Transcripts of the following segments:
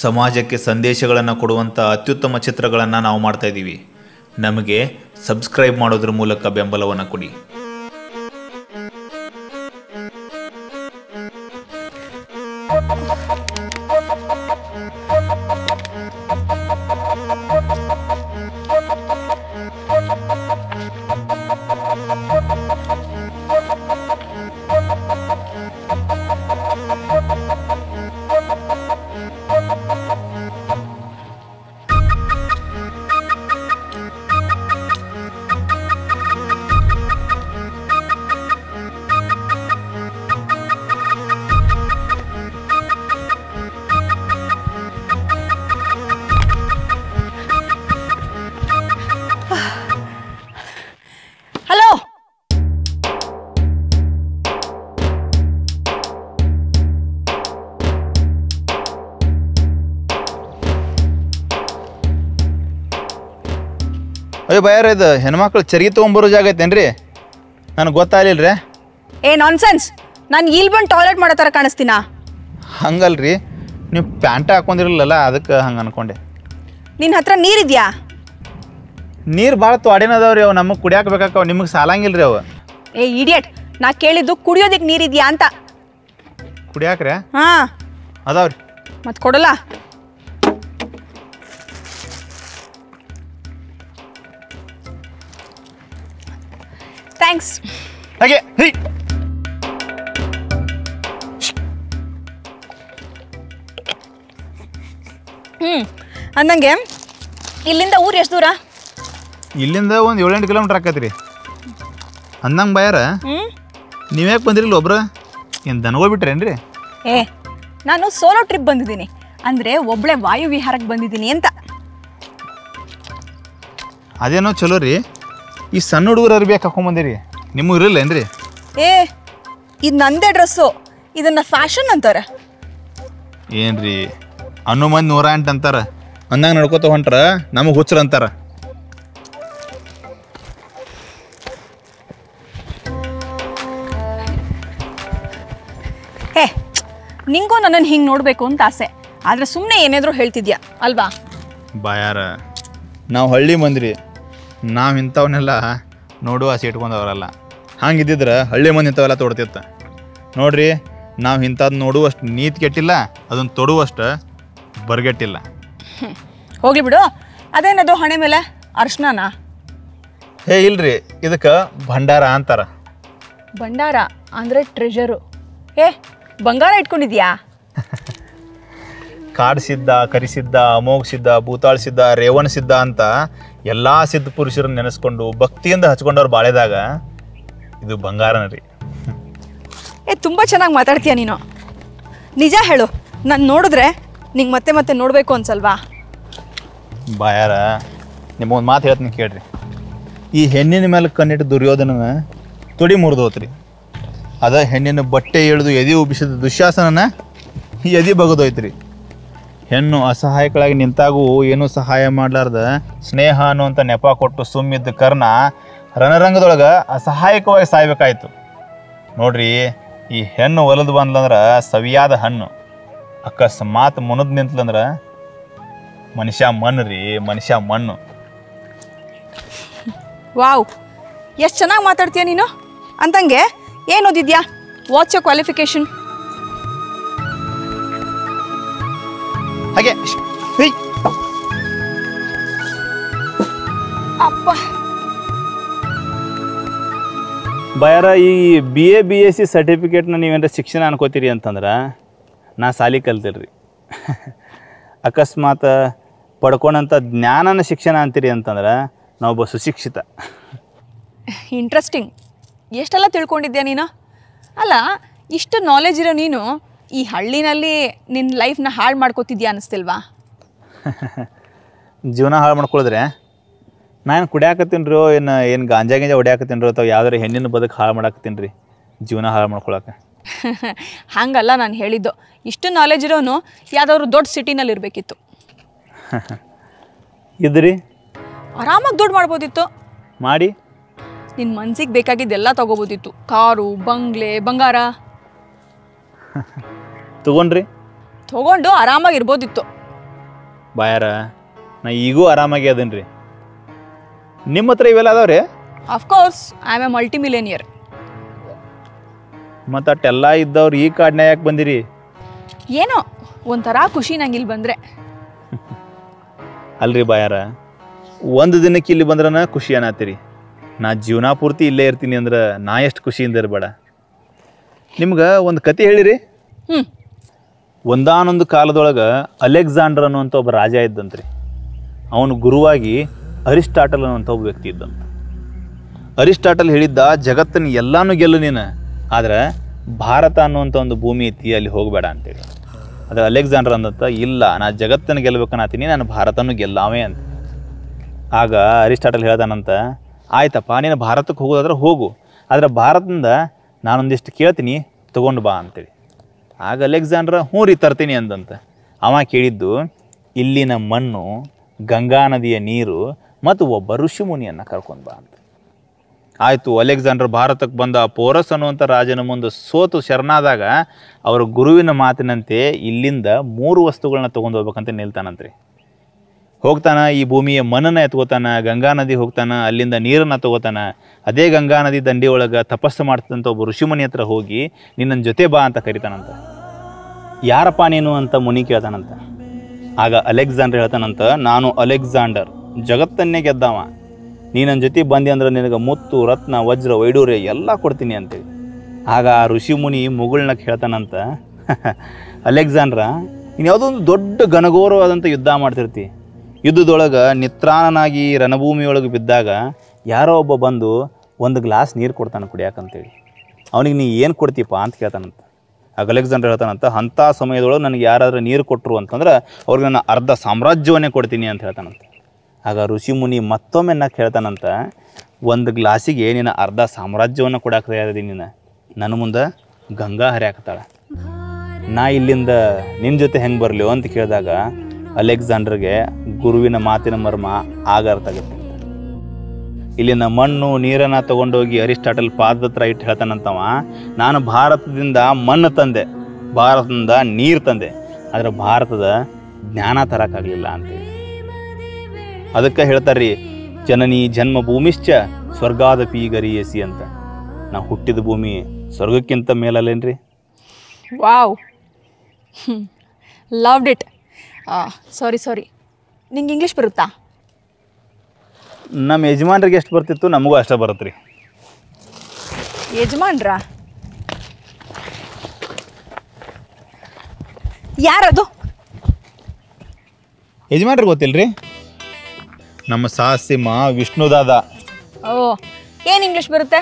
ಸಮಾಜಕ್ಕೆ ಸಂದೇಶಗಳನ್ನು ಕೊಡುವಂತ ಅತ್ಯುತ್ತಮ ಚಿತ್ರಗಳನ್ನು ನಾವು ಮಾಡ್ತಾ ಇದೀವಿ. ನಮಗೆ ಸಬ್ಸ್ಕ್ರೈಬ್ ಮಾಡೋದ್ರ ಮೂಲಕ ಬೆಂಬಲವನ್ನು ಕೊಡಿ. ಅಯ್ಯೋ ಬಯ್ಯಾರ, ಇದು ಹೆಣ್ಮಕ್ಳು ಚರಿಗೆ ತೊಗೊಂಬರೋ ಜಾಗ ಐತೇನ್ರಿ? ನನಗೆ ಗೊತ್ತಾಗಲಿಲ್ಲ ರೀ. ಏ ನಾನ್ಸೆನ್ಸ್, ನಾನು ಇಲ್ಲಿ ಬಂದು ಟಾಯ್ಲೆಟ್ ಮಾಡೋ ಥರ ಕಾಣಿಸ್ತೀನ? ಹಂಗಲ್ರಿ, ನೀವು ಪ್ಯಾಂಟ್ ಹಾಕೊಂಡಿರಲಿಲ್ಲಲ್ಲ ಅದಕ್ಕೆ ಹಂಗೆ ಅನ್ಕೊಂಡೆ. ನಿನ್ನ ಹತ್ರ ನೀರಿದೆಯಾ? ನೀರು ಭಾಳ ತೊಡೆನದವ್ರಿ, ಅವು ನಮಗೆ ಕುಡಿಯಕ್ಕೆ ಬೇಕಾಕವು, ನಿಮಗೆ ಸಾಲಂಗಿಲ್ಲ ರೀ ಅವು. ಏ ಇಡಿಯಟ್, ನಾ ಕೇಳಿದ್ದು ಕುಡಿಯೋದಕ್ಕೆ ನೀರಿದೆಯಾ ಅಂತ. ಕುಡಿಯಾಕ್ರೆ? ಹಾಂ ಅದಾವ್ರಿ. ಮತ್ತೆ ಕೊಡಲ್ಲ? Thanks. Okay. Hey. ಅಂದಂಗೆ ಇಲ್ಲಿಂದ ಊರು ಎಷ್ಟು ದೂರ? ಇಲ್ಲಿಂದ ಒಂದು 7-8 ಕಿಲೋಮೀಟರ್ ಆಕತ್ರಿ. ಅಂದಂಗೆ ಬಯ್ಯಾರ, ನೀವ್ಯಾಕೆ ಬಂದಿರಲಿಲ್ಲ ಒಬ್ರು? ಏನು ದನಗೋ ಬಿಟ್ರೇನ್ರಿ? ಏ ನಾನು ಸೋಲೋ ಟ್ರಿಪ್ ಬಂದಿದ್ದೀನಿ, ಅಂದರೆ ಒಬ್ಬಳೆ ವಾಯು ವಿಹಾರಕ್ಕೆ ಬಂದಿದ್ದೀನಿ ಅಂತ. ಅದೇನೋ ಚಲೋ ರೀ. ಈ ಸಣ್ಣ ಹುಡುಗರು ಅರ್ಬಿ ಯಾಕೆ ಹಾಕೊಂಬಂದಿರಿ? ನಿಮಗೂ ಇರಲ್ಲೇನ್ರಿ? ಏ ಇದು ನಂದೇ ಡ್ರೆಸ್ಸು, ಇದನ್ನು ಫ್ಯಾಷನ್ ಅಂತಾರೆ. ಏನ್ರಿ ಅನ್ನೋ ಮಂದಿ 108 ಅಂತಾರೆ, ಅಂದಂಗೆ ನಡ್ಕೋತ ಹೊಂಟ್ರೆ ನಮಗೆ ಹುಚ್ಚರು ಅಂತಾರೆ. ಹೇ, ನಿಂಗೂ ನನ್ನನ್ನು ಹಿಂಗೆ ನೋಡಬೇಕು ಅಂತ ಆಸೆ, ಆದರೆ ಸುಮ್ಮನೆ ಏನಾದರೂ ಹೇಳ್ತಿದ್ಯಾ ಅಲ್ವಾ? ಬಾಯಾರ, ನಾವು ಹಳ್ಳಿ ಮಂದ್ರಿ, ನಾವು ಇಂಥವನ್ನೆಲ್ಲ ನೋಡು ಆಸೆ ಇಟ್ಕೊಂಡವ್ರಲ್ಲ. ಹಂಗಿದ್ದಿದ್ರೆ ಹಳ್ಳಿ ಮಂದಿ ಇಂಥವೆಲ್ಲ ತೊಡ್ತಿತ್ತ ನೋಡ್ರಿ. ನಾವು ಇಂಥದ್ದು ನೋಡುವಷ್ಟು ನೀತಿ ಕೆಟ್ಟಿಲ್ಲ, ಅದನ್ನು ತೊಡುವಷ್ಟು ಬರ್ಗೆಟ್ಟಿಲ್ಲ. ಹೋಗ್ಲಿ ಬಿಡು, ಅದೇನದು ಹಣೆ ಮೇಲೆ ಅರ್ಶನಾ? ಹೇ ಇಲ್ರಿ, ಇದಕ್ಕೆ ಭಂಡಾರ ಅಂತಾರ. ಭಂಡಾರ ಅಂದರೆ ಟ್ರೆಜರು? ಏ ಬಂಗಾರ ಇಟ್ಕೊಂಡಿದ್ಯಾ? ಕಾಡ್ಸಿದ್ದ, ಕರಿಸಿದ್ದ, ಅಮೋಘಸಿದ್ದ, ಭೂತಾಳ್ಸಿದ್ದ, ರೇವಣಸಿದ್ದ ಅಂತ ಎಲ್ಲ ಸಿದ್ಧ ಪುರುಷರನ್ನ ನೆನೆಸ್ಕೊಂಡು ಭಕ್ತಿಯಿಂದ ಹಚ್ಕೊಂಡವ್ರು ಬಾಳೆದಾಗ ಇದು ಬಂಗಾರನ ರೀ. ಏ ತುಂಬ ಚೆನ್ನಾಗಿ ಮಾತಾಡ್ತೀಯ ನೀನು. ನಿಜ ಹೇಳು, ನಾನು ನೋಡಿದ್ರೆ ನಿಂಗೆ ಮತ್ತೆ ಮತ್ತೆ ನೋಡಬೇಕು ಅನ್ಸಲ್ವಾ? ಬಾಯಾರ, ನಿಮಗೊಂದು ಮಾತು ಹೇಳ್ತೀನಿ ಕೇಳ್ರಿ. ಈ ಹೆಣ್ಣಿನ ಮೇಲೆ ಕಣ್ಣಿಟ್ಟು ದುರ್ಯೋಧನ ತುಡಿ ಮುರಿದೋತ್ರಿ, ಅದ ಹೆಣ್ಣಿನ ಬಟ್ಟೆ ಎಳೆದು ಎದೆ ಉಬ್ಬಿಸಿದ ದುಶ್ಯಾಸನ ಎದೆ ಬಗದೋಯ್ತ್ರಿ. ಹೆಣ್ಣು ಅಸಹಾಯಕಳಾಗಿ ನಿಂತಾಗೂ ಏನೂ ಸಹಾಯ ಮಾಡಲಾರ್ದ ಸ್ನೇಹ ಅನ್ನುವಂಥ ನೆಪ ಕೊಟ್ಟು ಸುಮ್ಮಿದ್ದ ಕರ್ಣ ರಣರಂಗದೊಳಗೆ ಅಸಹಾಯಕವಾಗಿ ಸಾಯ್ಬೇಕಾಯ್ತು ನೋಡ್ರಿ. ಈ ಹೆಣ್ಣು ಒಲದು ಬಂದ್ಲಂದ್ರೆ ಸವಿಯಾದ ಹಣ್ಣು, ಅಕಸ್ಮಾತ್ ಮುನದ್ ನಿಂತಂದ್ರೆ ಮನುಷ್ಯ ಮಣ್ಣು ರೀ, ಮನುಷ್ಯ ಮಣ್ಣು. ವಾವ್, ಎಷ್ಟು ಚೆನ್ನಾಗಿ ಮಾತಾಡ್ತೀಯ ನೀನು. ಅಂತಂಗೆ ಏನು ಓದಿದ್ಯಾ? What's your qualification? ಹಾಗೆ ಅಪ್ಪ ಬಯಾರ, ಈ BA BSc ಸರ್ಟಿಫಿಕೇಟ್ನ ನೀವೇನಾರ ಶಿಕ್ಷಣ ಅನ್ಕೋತೀರಿ ಅಂತಂದ್ರೆ ನಾ ಸಾಲಿ ಕಲ್ತಿಲ್ರಿ. ಅಕಸ್ಮಾತ್ ಪಡ್ಕೊಂಡಂಥ ಜ್ಞಾನನ ಶಿಕ್ಷಣ ಅಂತೀರಿ ಅಂತಂದ್ರೆ ನಾವು ಒಬ್ಬ ಸುಶಿಕ್ಷಿತ. ಇಂಟ್ರೆಸ್ಟಿಂಗ್. ಎಷ್ಟೆಲ್ಲ ತಿಳ್ಕೊಂಡಿದ್ಯಾ ನೀನು. ಅಲ್ಲ, ಇಷ್ಟು ನಾಲೆಜ್ ಇರೋ ನೀನು ಈ ಹಳ್ಳಿನಲ್ಲಿ ನಿನ್ನ ಲೈಫ್ನ ಹಾಳು ಮಾಡ್ಕೋತಿದ್ಯಾ ಅನಿಸ್ತಿಲ್ವಾ? ಜೀವನ ಹಾಳು ಮಾಡ್ಕೊಳಿದ್ರೆ ನಾನು ಕುಡಿಯಾಕತ್ತೀನ್ರೋ ಏನು ಗಾಂಜಾ ಹೊಡ್ಯಾಕತ್ತೀನ್ರೋ ಅಥವಾ ಯಾವ್ದಾರು ಹೆಣ್ಣಿನ ಬದುಕು ಹಾಳು ಮಾಡಾಕತ್ತೀನಿ ರೀ, ಜೀವನ ಹಾಳು ಮಾಡ್ಕೊಳಕ್ಕೆ. ಹಂಗಲ್ಲ ನಾನು ಹೇಳಿದ್ದು, ಇಷ್ಟು ನಾಲೆಜ್ ಇರೋನು ಯಾವ್ದಾದ್ರು ದೊಡ್ಡ ಸಿಟಿನಲ್ಲಿ ಇರಬೇಕಿತ್ತು. ಇದ್ರಿ ಆರಾಮಾಗಿ ದುಡ್ಡು ಮಾಡ್ಬೋದಿತ್ತು, ಮಾಡಿ ನಿನ್ನ ಮನ್ಸಿಗೆ ಬೇಕಾಗಿದ್ದೆಲ್ಲ ತೊಗೋಬೋದಿತ್ತು. ಕಾರು, ಬಂಗ್ಲೆ, ಬಂಗಾರ ತಗೊಂಡ್ರಿ, ತಗೊಂಡು ಆರಾಮಾಗಿರ್ಬೋದಿತ್ತು. ಬಾಯಾರ ನಾ ಈಗೂ ಆರಾಮಾಗಿ ಅದನ್ ರೀ. ನಿಮ್ಮ ಹತ್ರ ಇವೆಲ್ಲ ಅದಾವ್ರಿ? Of course I am a multi millionaire. ಮತ್ತು ಅಟ್ಟೆಲ್ಲ ಇದ್ದವ್ರು ಈ ಕಾಡನ್ನ ಯಾಕೆ ಬಂದಿರಿ? ಏನೋ ಒಂಥರ ಖುಷಿ ನಂಗೆ ಇಲ್ಲಿ ಬಂದರೆ. ಅಲ್ರಿ ಬಾಯಾರ, ಒಂದು ದಿನಕ್ಕೆ ಇಲ್ಲಿ ಬಂದ್ರೆ ಖುಷಿ ಅನ್ನತ್ತೀರಿ, ನಾ ಜೀವನ ಪೂರ್ತಿ ಇಲ್ಲೇ ಇರ್ತೀನಿ ಅಂದ್ರೆ ನಾ ಎಷ್ಟು ಖುಷಿಯಿಂದ ಇರಬೇಡ. ನಿಮ್ಗೆ ಒಂದು ಕತೆ ಹೇಳಿರಿ. ಒಂದಾನೊಂದು ಕಾಲದೊಳಗೆ ಅಲೆಕ್ಸಾಂಡರ್ ಅನ್ನುವಂಥ ಒಬ್ಬ ರಾಜ ಇದ್ದಂತ್ರಿ. ಅವನು ಗುರುವಾಗಿ ಅರಿಸ್ಟಾಟಲ್ ಅನ್ನುವಂಥ ಒಬ್ಬ ವ್ಯಕ್ತಿ ಇದ್ದಂತ. ಅರಿಸ್ಟಾಟಲ್ ಹೇಳಿದ್ದ, ಜಗತ್ತನ್ನು ಎಲ್ಲನೂ ಗೆಲ್ಲು ನೀನು, ಆದರೆ ಭಾರತ ಅನ್ನುವಂಥ ಒಂದು ಭೂಮಿ ಐತಿ, ಅಲ್ಲಿ ಹೋಗಬೇಡ ಅಂತೇಳಿ. ಆದರೆ ಅಲೆಕ್ಸಾಂಡರ್ ಅಂದಂತ, ಇಲ್ಲ ನಾ ಜಗತ್ತನ್ನು ಗೆಲ್ಲಬೇಕನ್ನತೀನಿ, ನಾನು ಭಾರತನೂ ಗೆಲ್ಲಾವೆ ಅಂತ. ಆಗ ಅರಿಸ್ಟಾಟಲ್ ಹೇಳ್ದಾನಂತ, ಆಯ್ತಪ್ಪ ನೀನು ಭಾರತಕ್ಕೆ ಹೋಗೋದಾದ್ರೆ ಹೋಗು, ಆದರೆ ಭಾರತದಿಂದ ನಾನೊಂದಿಷ್ಟು ಕೇಳ್ತೀನಿ ತೊಗೊಂಡು ಬಾ ಅಂತೇಳಿ. ಆಗ ಅಲೆಕ್ಸಾಂಡ್ರ ಹ್ಞೂ ರೀ ತರ್ತೀನಿ ಅಂದಂತ. ಅವ ಕೇಳಿದ್ದು ಇಲ್ಲಿನ ಮಣ್ಣು, ಗಂಗಾ ನದಿಯ ನೀರು ಮತ್ತು ಒಬ್ಬ ಋಷಿಮುನಿಯನ್ನು ಕರ್ಕೊಂಡು ಬಾ ಅಂತ. ಆಯಿತು, ಅಲೆಕ್ಸಾಂಡ್ರ್ ಭಾರತಕ್ಕೆ ಬಂದ. ಪೋರಸ್ ಅನ್ನುವಂಥ ರಾಜನ ಮುಂದೆ ಸೋತು ಶರಣಾದಾಗ ಅವರ ಗುರುವಿನ ಮಾತಿನಂತೆ ಇಲ್ಲಿಂದ 3 ವಸ್ತುಗಳನ್ನ ತೊಗೊಂಡು ಹೋಗ್ಬೇಕಂತ ನಿಲ್ತಾನಂತ್ರಿ. ಹೋಗ್ತಾನ, ಈ ಭೂಮಿಯ ಮಣ್ಣನ್ನು ಎತ್ಕೋತಾನ, ಗಂಗಾ ನದಿ ಹೋಗ್ತಾನೆ, ಅಲ್ಲಿಂದ ನೀರನ್ನು ತಗೋತಾನೆ. ಅದೇ ಗಂಗಾ ನದಿ ದಂಡಿ ಒಳಗೆ ತಪಸ್ಸು ಮಾಡ್ತಂತ ಒಬ್ಬ ಋಷಿಮುನಿ ಹತ್ರ ಹೋಗಿ ನಿನ್ನ ಜೊತೆ ಬಾ ಅಂತ ಕರಿತಾನಂತ. ಯಾರಪ್ಪ ನೀನು ಅಂತ ಮುನಿ ಕೇಳ್ತಾನಂತ. ಆಗ ಅಲೆಕ್ಸಾಂಡರ್ ಹೇಳ್ತಾನಂತ, ನಾನು ಅಲೆಕ್ಸಾಂಡರ್, ಜಗತ್ತನ್ನೇ ಗೆದ್ದವ, ನೀ ನನ್ನ ಜೊತೆ ಬಂದೆ ಅಂದರೆ ನಿನಗೆ ಮುತ್ತು, ರತ್ನ, ವಜ್ರ, ವೈಡೂರ್ಯ ಎಲ್ಲ ಕೊಡ್ತೀನಿ ಅಂತೇಳಿ. ಆಗ ಆ ಋಷಿಮುನಿ ಮುಗುಳ್ನ ಹೇಳ್ತಾನಂತ, ಅಲೆಕ್ಸಾಂಡ್ರ ನೀನು ಯಾವುದೋ ಒಂದು ದೊಡ್ಡ ಘನಘೋರವಾದಂಥ ಯುದ್ಧ ಮಾಡ್ತಿರ್ತಿ, ಯುದ್ಧದೊಳಗೆ ನಿತ್ರಾಣನಾಗಿ ರಣಭೂಮಿಯೊಳಗೆ ಬಿದ್ದಾಗ ಯಾರೋ ಒಬ್ಬ ಬಂದು ಒಂದು ಗ್ಲಾಸ್ ನೀರು ಕೊಡ್ತಾನೆ ಕುಡಿಯಾಕಂತೇಳಿ. ಅವನಿಗೆ ನೀ ಏನು ಕೊಡ್ತೀಯಪ್ಪ ಅಂತ ಕೇಳ್ತಾನಂತ. ಆಗ ಅಲೆಕ್ಸಾಂಡರ್ ಹೇಳ್ತಾನಂತ, ಅಂಥ ಸಮಯದೊಳಗೆ ನನಗೆ ಯಾರಾದರೂ ನೀರು ಕೊಟ್ಟರು ಅಂತಂದ್ರೆ ಅವ್ರಿಗೆ ನಾನು ಅರ್ಧ ಸಾಮ್ರಾಜ್ಯವನ್ನೇ ಕೊಡ್ತೀನಿ ಅಂತ ಹೇಳ್ತಾನಂತ. ಆಗ ಋಷಿಮುನಿ ಮತ್ತೊಮ್ಮೆ ನಾ ಹೇಳ್ತಾನಂತ, ಒಂದು ಗ್ಲಾಸಿಗೆ ನೀನು ಅರ್ಧ ಸಾಮ್ರಾಜ್ಯವನ್ನು ಕೊಡಾಕ ತಯಾರಿದ್ದೀನಿ, ನೀನು ನನ್ನ ಮುಂದೆ ಗಂಗಾ ಹರಿಯಾಕತ್ತಾಳೆ, ನಾ ಇಲ್ಲಿಂದ ನಿನ್ನ ಜೊತೆ ಹೆಂಗೆ ಬರಲಿಯೋ ಅಂತ ಕೇಳಿದಾಗ ಅಲೆಕ್ಸಾಂಡರ್ಗೆ ಗುರುವಿನ ಮಾತಿನ ಮರ್ಮ ಆಗ ಅರ್ಥ ಆಗುತ್ತೆ. ಇಲ್ಲಿನ ಮಣ್ಣು ನೀರನ್ನು ತೊಗೊಂಡೋಗಿ ಅರಿಸ್ಟಾಟಲ್ ಪಾದದ ಹತ್ರ ಇಟ್ಟು ಹೇಳ್ತಾನಂತವ, ನಾನು ಭಾರತದಿಂದ ಮಣ್ಣು ತಂದೆ, ಭಾರತದಿಂದ ನೀರು ತಂದೆ, ಆದರೆ ಭಾರತದ ಜ್ಞಾನ ತರೋಕ್ಕಾಗಲಿಲ್ಲ ಅಂತೇಳಿ. ಅದಕ್ಕೆ ಹೇಳ್ತಾರ್ರಿ, ಜನನಿ ಜನ್ಮ ಭೂಮಿಶ್ಚ ಸ್ವರ್ಗಾದ ಪಿ ಗರಿಯಸಿ ಅಂತ. ನಾವು ಹುಟ್ಟಿದ ಭೂಮಿ ಸ್ವರ್ಗಕ್ಕಿಂತ ಮೇಲಲ್ಲೇನ್ರಿ? Wow, loved it. ಸಾರಿ, ನಿಂಗೆ ಇಂಗ್ಲೀಷ್ ಬರುತ್ತಾ? ನಮ್ಮ ಯಜಮಾನ್ರಿಗೆ ಎಷ್ಟು ಬರ್ತಿತ್ತು ನಮಗೂ ಅಷ್ಟೇ ಬರುತ್ತೆ ರೀ. ಯಜಮಾನ್ರಾ? ಯಾರದು? ಯಜಮಾನ್ರಿಗೆ ಗೊತ್ತಿಲ್ಲರಿ, ನಮ್ಮ ಸಾಸಿಮ ವಿಷ್ಣುದಾದ. ಓ, ಏನು ಇಂಗ್ಲೀಷ್ ಬರುತ್ತೆ?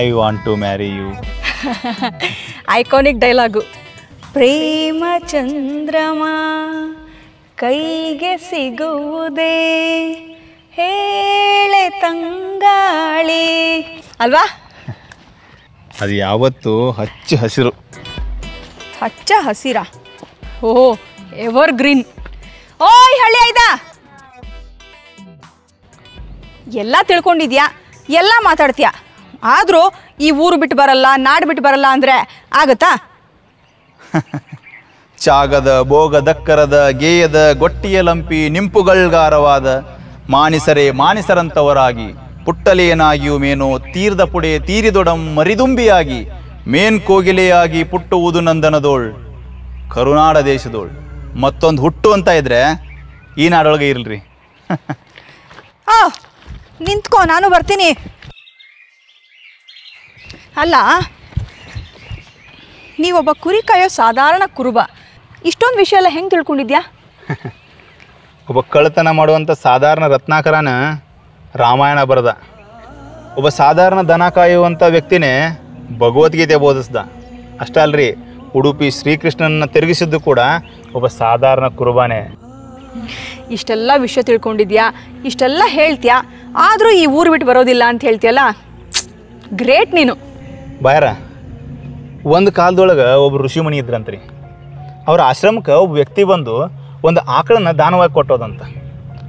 I want to marry you. Iconic dialogue. ಪ್ರೇಮ ಚಂದ್ರಮ ಕೈಗೆ ಸಿಗುವುದೇ ಹೇಳೆ ತಂಗಾಳಿ ಅಲ್ವಾ? ಅದು ಯಾವತ್ತು ಹಚ್ಚ ಹಸಿರು. ಹಚ್ಚ ಹಸಿರಾ? ಓಹೋ, ಎವರ್ ಗ್ರೀನ್. ಓಯ್ ಹಳ್ಳಿ ಆಯ್ತಾ, ಎಲ್ಲ ತಿಳ್ಕೊಂಡಿದ್ಯಾ, ಎಲ್ಲ ಮಾತಾಡ್ತೀಯ, ಆದರೂ ಈ ಊರು ಬಿಟ್ಟು ಬರಲ್ಲ, ನಾಡು ಬಿಟ್ಟು ಬರಲ್ಲ ಅಂದರೆ ಆಗುತ್ತಾ? ಚಾಗದ ಭೋಗ ದಕ್ಕರದ ಗೇಯದ ಗೊಟ್ಟಿಯ ಲಂಪಿ ನಿಂಪುಗಳ್ಗಾರವಾದ ಮಾನಿಸರೇ ಮಾನಿಸರಂಥವರಾಗಿ ಪುಟ್ಟಲೇನಾಗಿಯೂ ಮೇನೋ ತೀರ್ದ ಪುಡೆ ತೀರಿದೊಡಂ ಮರಿದುಂಬಿಯಾಗಿ ಮೇನ್ ಕೋಗಿಲೆಯಾಗಿ ಪುಟ್ಟುವುದು ನಂದನದೋಳ್ ಕರುನಾಡ ದೇಶದೋಳ್. ಮತ್ತೊಂದು ಹುಟ್ಟು ಅಂತ ಇದ್ರೆ ಈ ನಾಡೊಳಗೆ ಇರಲ್ರಿ. ನಿಂತ್ಕೋ, ನಾನು ಬರ್ತೀನಿ. ಅಲ್ಲ, ನೀವೊಬ್ಬ ಕುರಿ ಕಾಯೋ ಸಾಧಾರಣ ಕುರುಬ, ಇಷ್ಟೊಂದು ವಿಷಯ ಎಲ್ಲ ಹೆಂಗೆ ತಿಳ್ಕೊಂಡಿದ್ಯಾ? ಒಬ್ಬ ಕಳ್ಳತನ ಮಾಡುವಂಥ ಸಾಧಾರಣ ರತ್ನಾಕರನ ರಾಮಾಯಣ ಬರೆದ, ಒಬ್ಬ ಸಾಧಾರಣ ದನ ಕಾಯುವಂಥ ವ್ಯಕ್ತಿನೇ ಭಗವದ್ಗೀತೆ ಬೋಧಿಸ್ದ. ಅಷ್ಟೇ ಅಲ್ರಿ, ಉಡುಪಿ ಶ್ರೀಕೃಷ್ಣನನ್ನು ತಿರುಗಿಸಿದ್ದು ಕೂಡ ಒಬ್ಬ ಸಾಧಾರಣ ಕುರುಬಾನೇ. ಇಷ್ಟೆಲ್ಲ ವಿಷಯ ತಿಳ್ಕೊಂಡಿದ್ಯಾ, ಇಷ್ಟೆಲ್ಲ ಹೇಳ್ತೀಯಾ, ಆದರೂ ಈ ಊರು ಬಿಟ್ಟು ಬರೋದಿಲ್ಲ ಅಂತ ಹೇಳ್ತೀಯಲ್ಲ, ಗ್ರೇಟ್ ನೀನು. ಬಾಯರ, ಒಂದು ಕಾಲದೊಳಗೆ ಒಬ್ಬ ಋಷಿಮುನಿ ಇದ್ರಂತ್ರಿ. ಅವ್ರ ಆಶ್ರಮಕ್ಕೆ ಒಬ್ಬ ವ್ಯಕ್ತಿ ಬಂದು ಒಂದು ಆಕಳನ್ನ ದಾನವಾಗಿ ಕೊಟ್ಟೋದಂತ.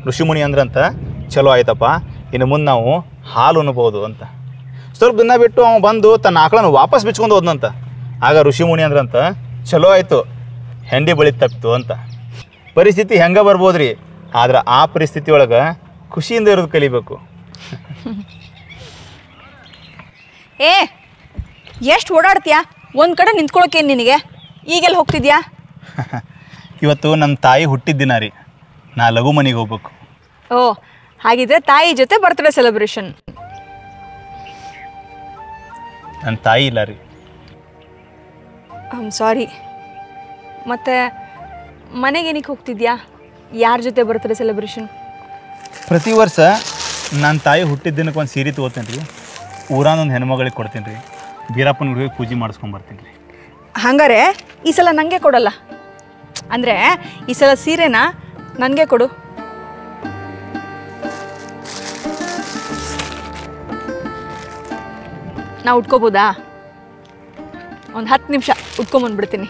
ಋಷಿಮುನಿ ಅಂದ್ರಂತ, ಚಲೋ ಆಯ್ತಪ್ಪ, ಇನ್ನು ಮುಂದೆ ನಾವು ಹಾಲು ಉಣ್ಬೋದು ಅಂತ. ಸ್ವಲ್ಪ ದಿನ ಬಿಟ್ಟು ಅವ್ನು ಬಂದು ತನ್ನ ಆಕಳನ್ನು ವಾಪಸ್ ಬಿಚ್ಕೊಂಡು ಹೋದಂತ. ಆಗ ಋಷಿಮುನಿ ಅಂದ್ರಂತ, ಚಲೋ ಆಯಿತು, ಹೆಂಡಿ ಬಳಿ ತಪ್ಪಿತು ಅಂತ. ಪರಿಸ್ಥಿತಿ ಹೆಂಗ ಬರ್ಬೋದ್ರಿ ಆದ್ರೆ ಆ ಪರಿಸ್ಥಿತಿ ಒಳಗೆ ಖುಷಿಯಿಂದ ಇರೋದು ಕಲಿಬೇಕು ಏ ಎಷ್ಟು ಓಡಾಡ್ತೀಯಾ ಒಂದು ಕಡೆ ನಿಂತ್ಕೊಳ್ಳೋಕೆ ನಿನಗೆ ಈಗೆಲ್ಲ ಹೋಗ್ತಿದ್ಯಾ ಇವತ್ತು ನಮ್ಮ ತಾಯಿ ಹುಟ್ಟಿದ ದಿನ ರೀ ನಾ ಲಘು ಮನೆಗೆ ಹೋಗಬೇಕು ಓ ಹಾಗಿದ್ರೆ ತಾಯಿ ಜೊತೆ ಬರ್ತ್ಡೇ ಸೆಲೆಬ್ರೇಷನ್ ನನ್ನ ತಾಯಿ ಇಲ್ಲ ರೀ ಐ ಆಮ್ ಸಾರಿ ಮತ್ತೆ ಮನೆಗೆ ಏನಕ್ಕೆ ಹೋಗ್ತಿದ್ಯಾ ಯಾರ ಜೊತೆ ಬರ್ತ್ಡೇ ಸೆಲೆಬ್ರೇಷನ್ ಪ್ರತಿ ವರ್ಷ ನನ್ನ ತಾಯಿ ಹುಟ್ಟಿದ ದಿನಕ್ಕೆ ಒಂದು ಸೀರೆ ತಗೋತೀನಿ ರೀ ಊರಾನ ಒಂದು ಹೆಣ್ಮಗಳಿಗೆ ಕೊಡ್ತೀನಿ ರೀ ವೀರಪ್ಪನ ಗುಡಿಗೆ ಪೂಜೆ ಮಾಡಿಸ್ಕೊಂಡು ಬರ್ತೀನಿ ರೀ ಹಾಗಾರೆ ಈ ಸಲ ನನಗೆ ಕೊಡಲ್ಲ ಅಂದ್ರೆ ಈ ಸಲ ಸೀರೆನ ನನಗೆ ಕೊಡು ನಾ ಉಟ್ಕೋಬೋದಾ ಒಂದು 10 ನಿಮಿಷ ಉಟ್ಕೊಂಡ್ಬಿಡ್ತೀನಿ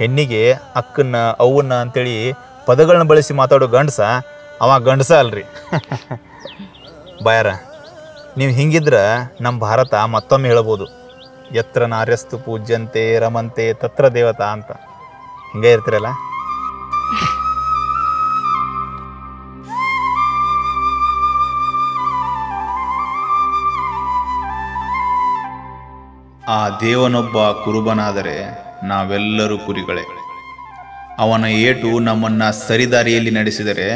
ಹೆಣ್ಣಿಗೆ ಅಕ್ಕನ್ನ ಅವನ್ನ ಅಂತೇಳಿ ಪದಗಳನ್ನು ಬಳಸಿ ಮಾತಾಡೋ ಗಂಡಸ ಅವ ಗಂಡಸ ಅಲ್ರಿ ಬಾಯಾರ ನೀವು ಹಿಂಗಿದ್ರೆ ನಮ್ಮ ಭಾರತ ಮತ್ತೊಮ್ಮೆ ಹೇಳ್ಬೋದು ಯತ್ರ ನಾರ್ಯಸ್ತು ಪೂಜ್ಯಂತೆ ರಮಂತೆ ತತ್ರ ದೇವತಾ ಅಂತ ಹಿಂಗೆ ಇರ್ತೀರಲ್ಲ ಆ ದೇವನೊಬ್ಬ ಕುರುಬನಾದರೆ ನಾವೆಲ್ಲರೂ ಕುರಿಗಳೇ ಅವನ ಏಟು ನಮ್ಮನ್ನು ಸರಿದಾರಿಯಲ್ಲಿ ನಡೆಸಿದರೆ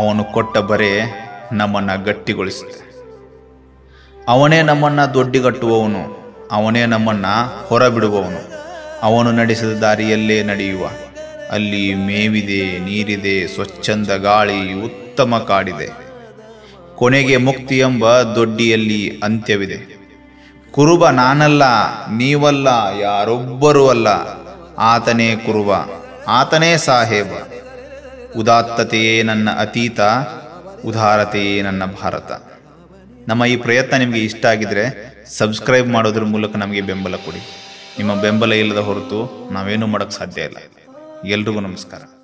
ಅವನು ಕೊಟ್ಟ ಬರೆ ನಮ್ಮನ್ನು ಗಟ್ಟಿಗೊಳಿಸಿದೆ ಅವನೇ ನಮ್ಮನ್ನು ದೊಡ್ಡಿಗಟ್ಟುವವನು ಅವನೇ ನಮ್ಮನ್ನು ಹೊರಬಿಡುವವನು ಅವನು ನಡೆಸಿದ ದಾರಿಯಲ್ಲೇ ನಡೆಯುವ ಅಲ್ಲಿ ಮೇವಿದೆ ನೀರಿದೆ ಸ್ವಚ್ಛಂದ ಗಾಳಿ ಉತ್ತಮ ಕಾಡಿದೆ ಕೊನೆಗೆ ಮುಕ್ತಿ ಎಂಬ ದೊಡ್ಡಿಯಲ್ಲಿ ಅಂತ್ಯವಿದೆ ಕುರುಬ ನಾನಲ್ಲ ನೀವಲ್ಲ ಯಾರೊಬ್ಬರೂ ಅಲ್ಲ ಆತನೇ ಕುರುಬ ಆತನೇ ಸಾಹೇಬ ಉದಾತ್ತತೆಯೇ ನನ್ನ ಅತೀತ ಉದಾರತೆಯೇ ನನ್ನ ಭಾರತ ನಮ್ಮ ಈ ಪ್ರಯತ್ನ ನಿಮಗೆ ಇಷ್ಟ ಆಗಿದರೆ ಸಬ್ಸ್ಕ್ರೈಬ್ ಮಾಡೋದ್ರ ಮೂಲಕ ನಮಗೆ ಬೆಂಬಲ ಕೊಡಿ ನಿಮ್ಮ ಬೆಂಬಲ ಇಲ್ಲದ ಹೊರತು ನಾವೇನು ಮಾಡೋಕ್ಕೆ ಸಾಧ್ಯ ಇಲ್ಲ ಎಲ್ರಿಗೂ ನಮಸ್ಕಾರ